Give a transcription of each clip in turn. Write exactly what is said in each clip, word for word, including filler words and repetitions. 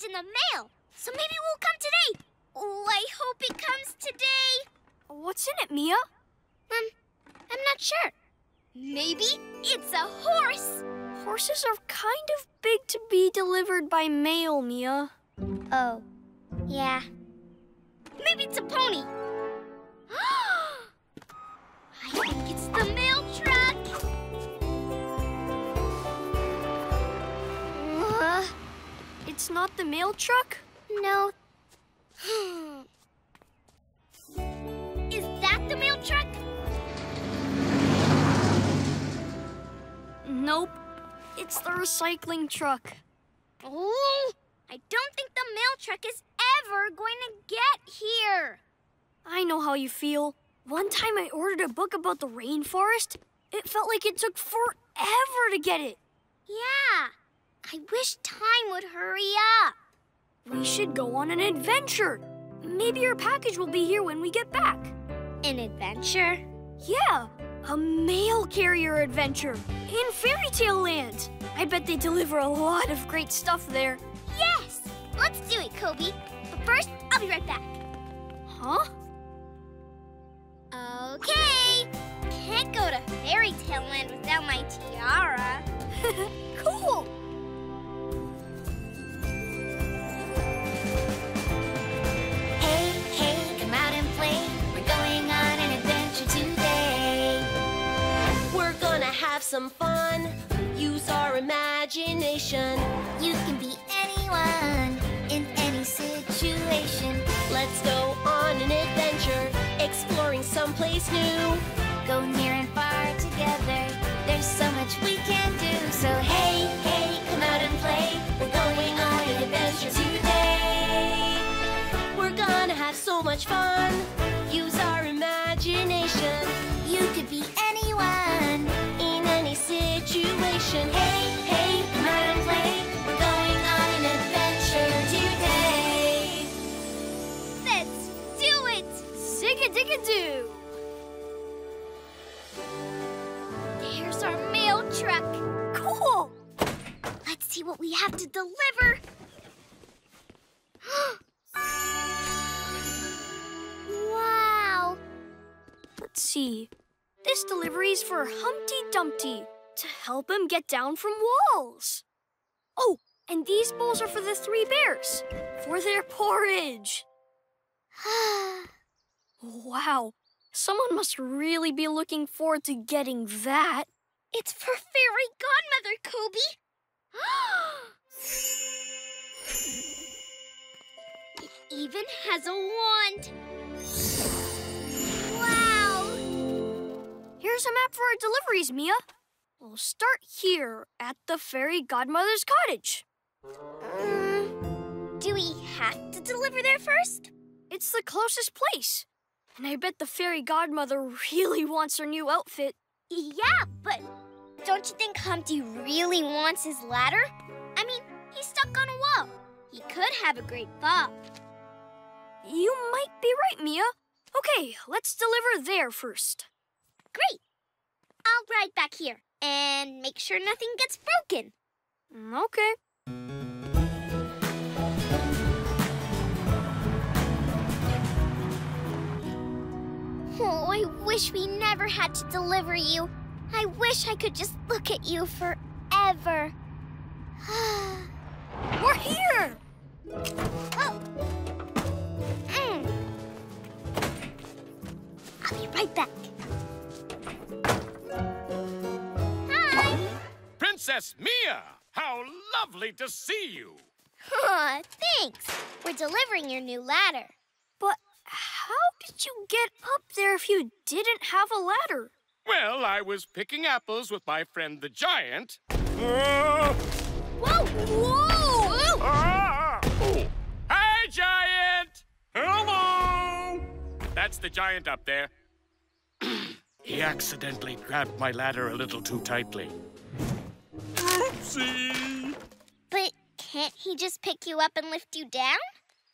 package in the mail. So maybe it will come today. Oh, I hope it comes today. What's in it, Mia? Um, I'm not sure. Maybe it's a horse. Horses are kind of big to be delivered by mail, Mia. Oh, yeah. Maybe it's a pony. I think it's the mail truck. Uh, it's not the mail truck? No. Is that the mail truck? Nope. It's the recycling truck. Oh, I don't think the mail truck is ever going to get here. I know how you feel. One time I ordered a book about the rainforest. It felt like it took forever to get it. Yeah. I wish time would hurry up. We should go on an adventure. Maybe your package will be here when we get back. An adventure? Yeah, a mail carrier adventure in Fairy Tale Land. I bet they deliver a lot of great stuff there. Yes! Let's do it, Kobe. But first, I'll be right back. Huh? Okay. Can't go to Fairy Tale Land without my tiara. Cool. Have some fun, use our imagination. You can be anyone in any situation. Let's go on an adventure, exploring someplace new. Go near and far together, there's so much we can do. So hey, hey, come out and play. We're going on an adventure today. We're gonna have so much fun, use our imagination. You could be anyone in any situation. Hey, hey, come out and play. We're going on an adventure today. Let's do it! Zig-a-dig-a-doo! There's our mail truck. Cool! Let's see what we have to deliver. Wow! Let's see. This delivery is for Humpty Dumpty to help him get down from walls. Oh, and these bowls are for the three bears for their porridge. Wow, someone must really be looking forward to getting that. It's for Fairy Godmother, Kobe. It even has a wand. Here's a map for our deliveries, Mia. We'll start here at the Fairy Godmother's cottage. Um, do we have to deliver there first? It's the closest place. And I bet the Fairy Godmother really wants her new outfit. Yeah, but don't you think Humpty really wants his ladder? I mean, he's stuck on a wall. He could have a great fall. You might be right, Mia. Okay, let's deliver there first. Great. I'll ride back here and make sure nothing gets broken. Okay. Oh, I wish we never had to deliver you. I wish I could just look at you forever. We're here! Oh. Mm. I'll be right back. Princess Mia, how lovely to see you. Aw, thanks. We're delivering your new ladder. But how did you get up there if you didn't have a ladder? Well, I was picking apples with my friend the giant. Whoa! Whoa! Whoa! Ah! Oh. Hi, giant! Hello! That's the giant up there. He accidentally grabbed my ladder a little too tightly. Oopsie! But can't he just pick you up and lift you down?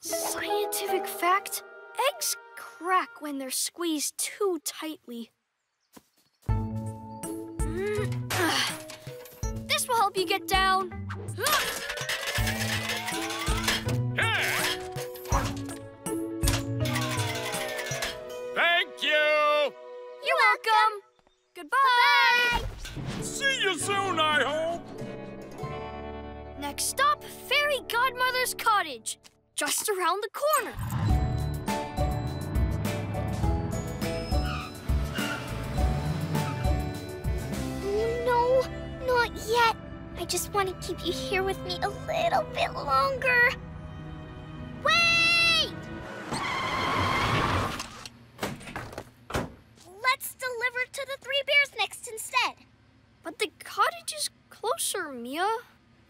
Scientific fact, eggs crack when they're squeezed too tightly. This will help you get down. them. Goodbye. Bye-bye. See you soon, I hope. Next stop, Fairy Godmother's cottage, just around the corner. No, not yet. I just want to keep you here with me a little bit longer. Wait! Let's deliver to the Three Bears next instead. But the cottage is closer, Mia.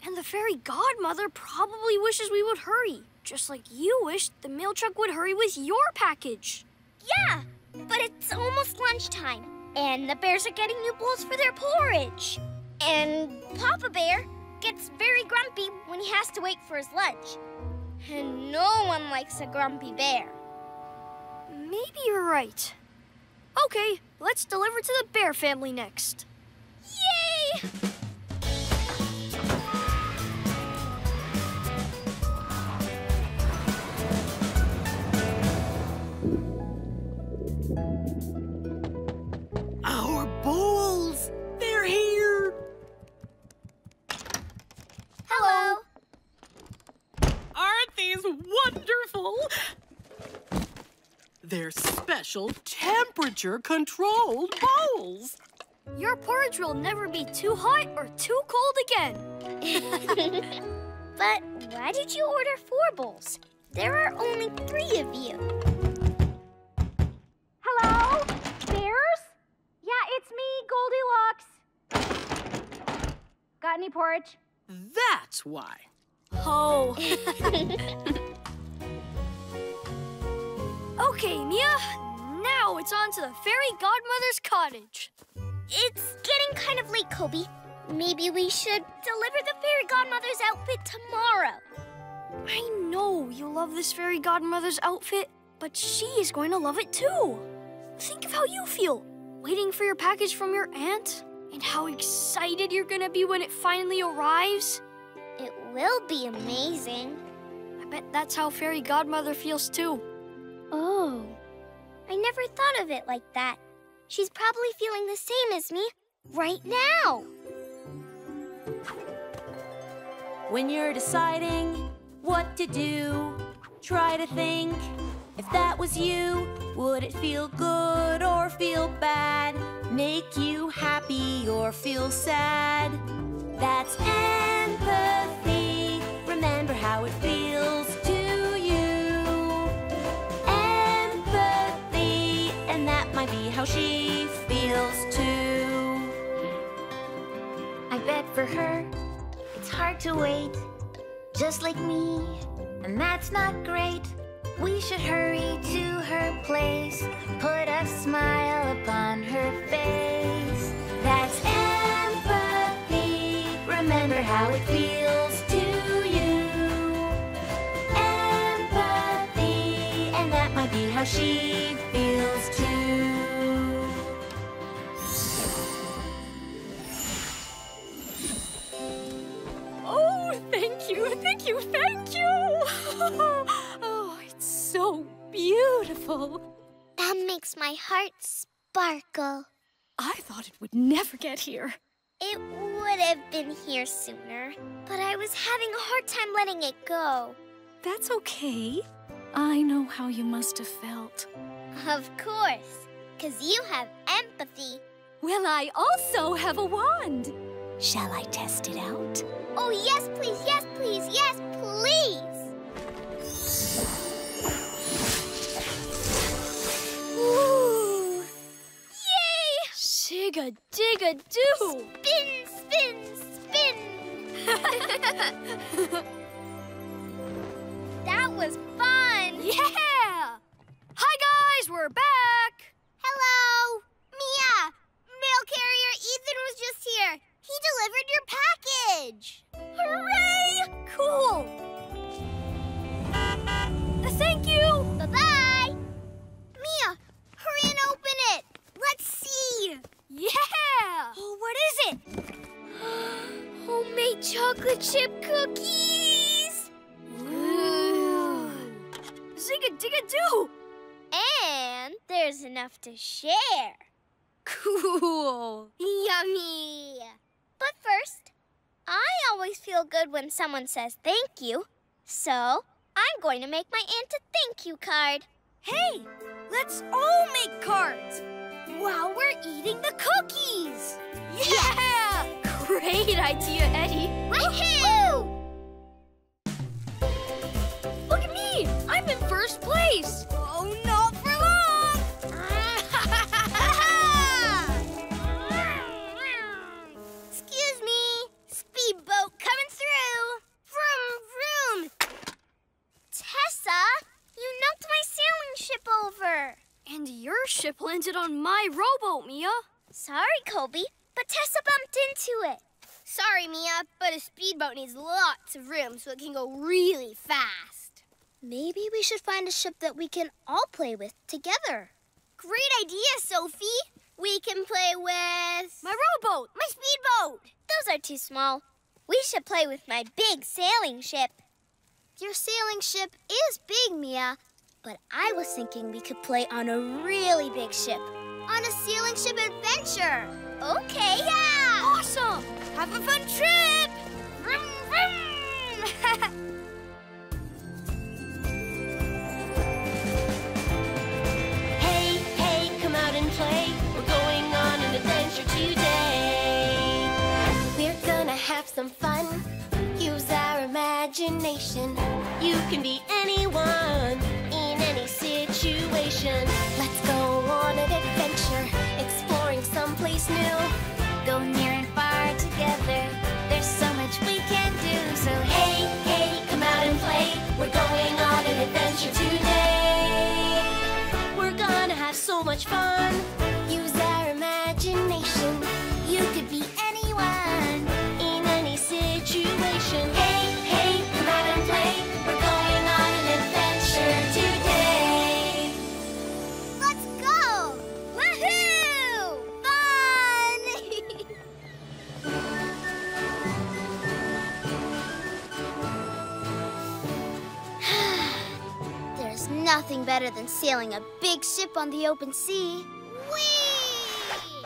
And the Fairy Godmother probably wishes we would hurry, just like you wished the mail truck would hurry with your package. Yeah, but it's almost lunchtime, and the bears are getting new bowls for their porridge. And Papa Bear gets very grumpy when he has to wait for his lunch. And no one likes a grumpy bear. Maybe you're right. Okay, let's deliver to the bear family next. Yay! Our bowls! They're here! Hello! Aren't these wonderful? They're special temperature-controlled bowls. Your porridge will never be too hot or too cold again. But why did you order four bowls? There are only three of you. Hello? Bears? Yeah, it's me, Goldilocks. Got any porridge? That's why. Oh. Okay, Mia. Now it's on to the Fairy Godmother's cottage. It's getting kind of late, Kobe. Maybe we should deliver the Fairy Godmother's outfit tomorrow. I know you love this Fairy Godmother's outfit, but she is going to love it too. Think of how you feel, waiting for your package from your aunt, and how excited you're going to be when it finally arrives. It will be amazing. I bet that's how Fairy Godmother feels too. Oh. I never thought of it like that. She's probably feeling the same as me right now. When you're deciding what to do, try to think, if that was you, would it feel good or feel bad? Make you happy or feel sad? That's empathy. Remember how it feels to you. Empathy. And that might be how she feels too. I bet for her, it's hard to wait, just like me. And that's not great. We should hurry to her place, put a smile upon her face. That's empathy. Remember how it feels to you. Empathy. And that might be how she feels too. Oh, thank you, thank you, thank you! So beautiful. That makes my heart sparkle. I thought it would never get here. It would have been here sooner, but I was having a hard time letting it go. That's okay. I know how you must have felt. Of course, because you have empathy. Well, I also have a wand. Shall I test it out? Oh, yes, please, yes, please, yes, please. Ooh! Yay! Shig-a-dig-a-doo! Spin, spin, spin! That was fun! Yeah! Hi, guys! We're back! Hello! Mia! Mail carrier Ethan was just here. He delivered your package! Hooray! Cool! Uh, thank you! Bye-bye! Mia! Hurry and open it! Let's see! Yeah! Oh, what is it? Homemade chocolate chip cookies! Ooh! Zig-a-dig-a-doo! And there's enough to share. Cool! Yummy! But first, I always feel good when someone says thank you. So, I'm going to make my aunt a thank you card. Hey, let's all make cards while we're eating the cookies! Yeah! Great idea, Eddie! Woohoo! Look at me! I'm in first place! Oh, not for long! Excuse me! Speedboat coming through! Vroom, vroom! Tessa, you knocked my sailing ship over! And your ship landed on my rowboat, Mia! Sorry, Colby, but Tessa bumped into it. Sorry, Mia, but a speedboat needs lots of room so it can go really fast. Maybe we should find a ship that we can all play with together. Great idea, Sophie. We can play with... my rowboat! My speedboat! Those are too small. We should play with my big sailing ship. Your sailing ship is big, Mia, but I was thinking we could play on a really big ship. On a sailing ship adventure. Okay, yeah! Awesome! Have a fun trip! Vroom, vroom! Hey, hey, come out and play. We're going on an adventure today. We're gonna have some fun. Use our imagination. You can be anyone in any situation. Let's go on an adventure, exploring someplace new. Go near and far together, there's so much we can do. So hey, hey, come out and play, we're going on an adventure today. We're gonna have so much fun, use our imagination. You could be anyone, in any situation. Hey, hey, come out and play, we're going on an adventure today. Nothing better than sailing a big ship on the open sea. Whee!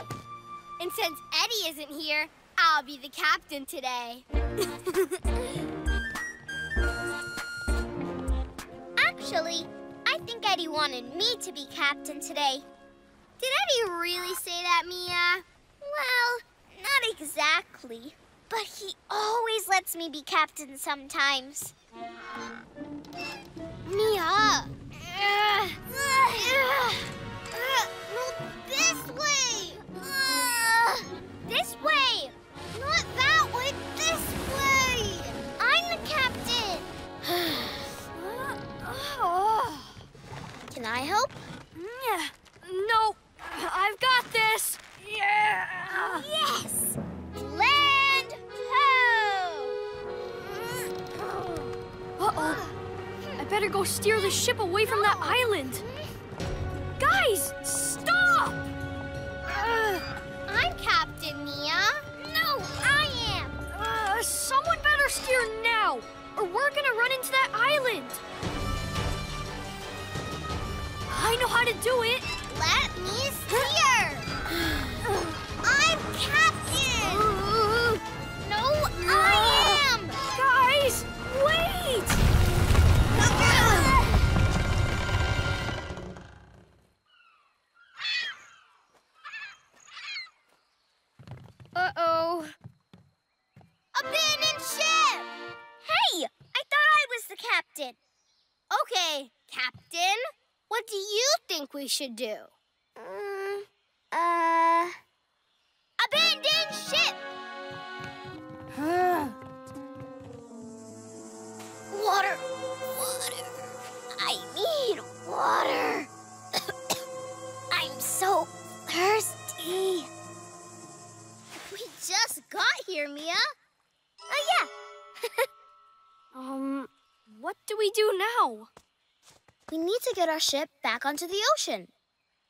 And since Eddie isn't here, I'll be the captain today. Actually, I think Eddie wanted me to be captain today. Did Eddie really say that, Mia? Well, not exactly. But he always lets me be captain sometimes. Mia! Uh, uh, uh, no, this way! Uh, this way! Not that way, this way! I'm the captain! Can I help? Yeah. No, I've got this! Yeah. Yes! Land ho! Uh-oh. I better go steer the ship away from that island. Guys, stop! Uh, I'm Captain Mia. No, I am. Uh, someone better steer now, or we're gonna run into that island. I know how to do it. Let me steer. I'm captain. Uh, no, no, I am. Guys, wait. Uh-oh. Abandoned ship! Hey! I thought I was the captain. Okay, Captain. What do you think we should do? Um, uh... Abandoned ship! Huh? Water! Water! I need water! I'm so thirsty! Just got here, Mia. Oh, yeah. um, what do we do now? We need to get our ship back onto the ocean.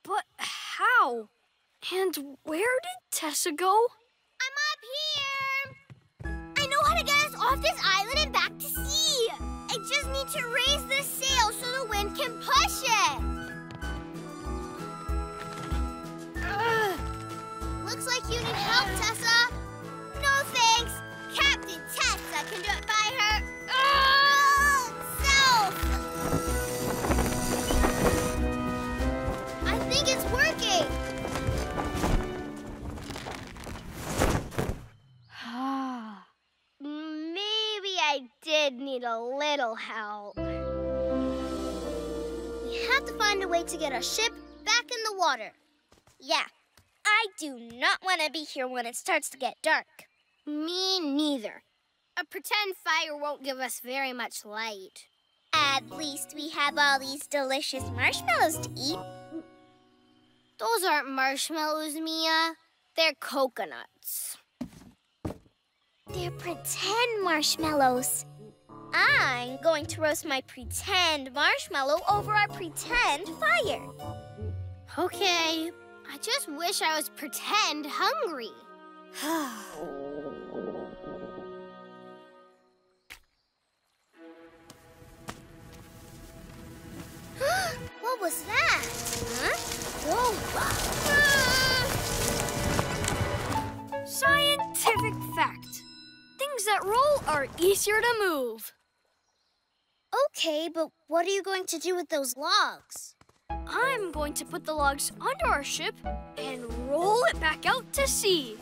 But how? And where did Tessa go? I'm up here. I know how to get us off this island and back to sea. I just need to raise the sail so the wind can push it. Uh. Looks like you need help, Tessa. No thanks. Captain Tessa can do it by her own self. I think it's working. Maybe I did need a little help. We have to find a way to get our ship back in the water. Yeah, I do not want to be here when it starts to get dark. Me neither. A pretend fire won't give us very much light. At least we have all these delicious marshmallows to eat. Those aren't marshmallows, Mia. They're coconuts. They're pretend marshmallows. I'm going to roast my pretend marshmallow over our pretend fire. Okay. I just wish I was pretend hungry. What was that? Huh? Whoa. Ah! Scientific fact. Things that roll are easier to move. Okay, but what are you going to do with those logs? I'm going to put the logs under our ship and roll it back out to sea.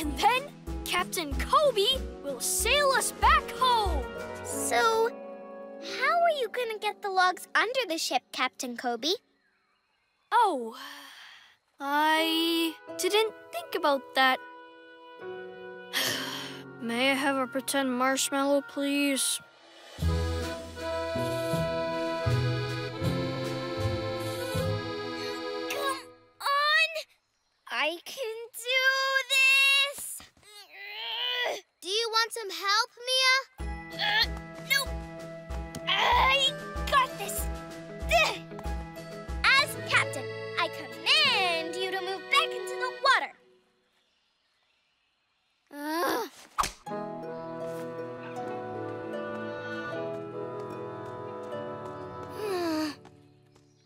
And then Captain Kobe will sail us back home. So, how are you going to get the logs under the ship, Captain Kobe? Oh, I didn't think about that. May I have a pretend marshmallow, please? I can do this! Do you want some help, Mia? Uh, no! I got this! As captain, I command you to move back into the water. Ugh.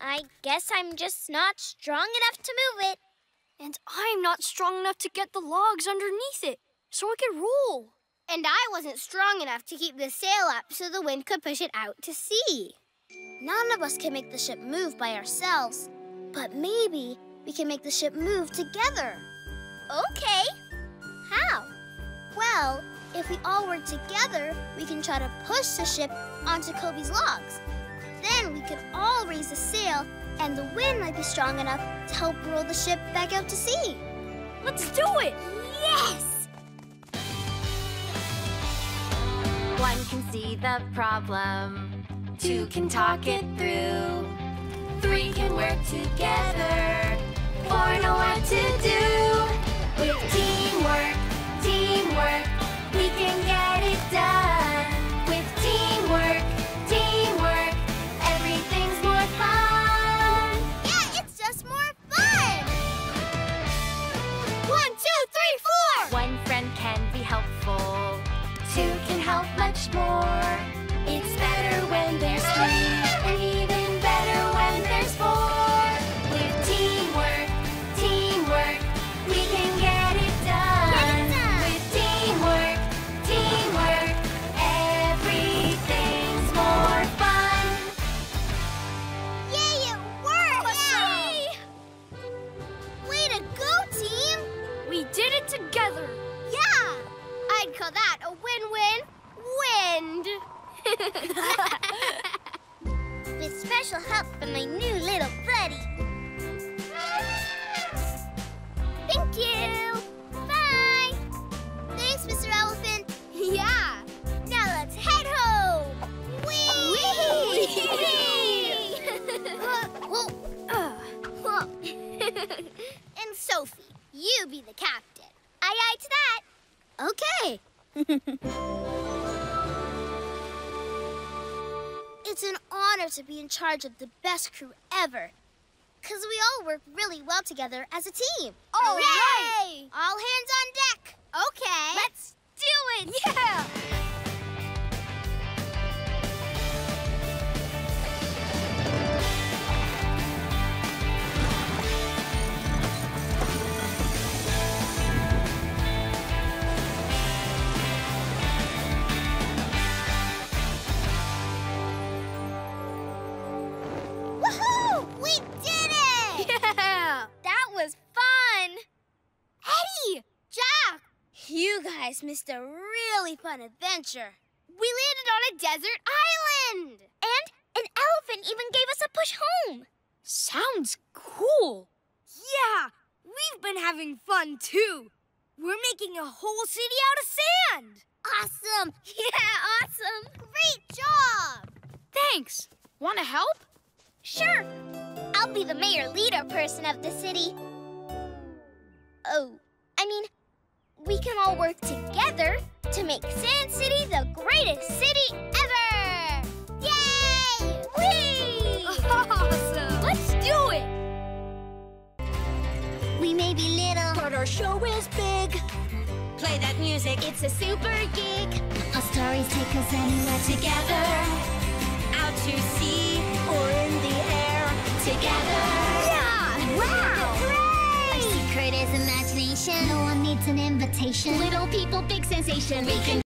I guess I'm just not strong enough to move it. And I'm not strong enough to get the logs underneath it, so it could roll. And I wasn't strong enough to keep the sail up so the wind could push it out to sea. None of us can make the ship move by ourselves, but maybe we can make the ship move together. Okay. How? Well, if we all work together, we can try to push the ship onto Kobe's logs. Then we can all raise the sail, and the wind might be strong enough to help roll the ship back out to sea. Let's do it! Yes! One can see the problem. Two can talk it through. Three can work together. Four know what to do. With teamwork, teamwork, we can get it done. With teamwork, teamwork, everything's more fun. One friend can be helpful. Two can help much more. It's better when there's three, and even better when there's four. With teamwork, teamwork, we can get it done. Get it done. With teamwork, teamwork, everything's more fun. Yay, it worked! Yay! Way to go, team! We did it together! Yeah! I'd call that a win-win-wind! With special help from my new little buddy. Thank you! Bye! Thanks, Mister Elephant! Yeah! Now let's head home! Whee! Whee! uh, whoa. Uh, whoa. And Sophie. You be the captain. Aye, aye to that. Okay. It's an honor to be in charge of the best crew ever. Because we all work really well together as a team. All right! All hands on deck. Okay. Let's do it. Yeah! me! Jack! You guys missed a really fun adventure. We landed on a desert island! And an elephant even gave us a push home. Sounds cool. Yeah, we've been having fun too. We're making a whole city out of sand. Awesome! Yeah, awesome! Great job! Thanks. Want to help? Sure. I'll be the mayor leader person of the city. Oh, I mean, we can all work together to make Sand City the greatest city ever! Yay! Whee! Awesome! Let's do it! We may be little, but our show is big. Play that music, it's a super gig. Our stories take us anywhere together. Out to sea or in the air together. Yeah! Wow! Great! Our secret is imagination. No one needs an invitation. Little people, big sensation. We can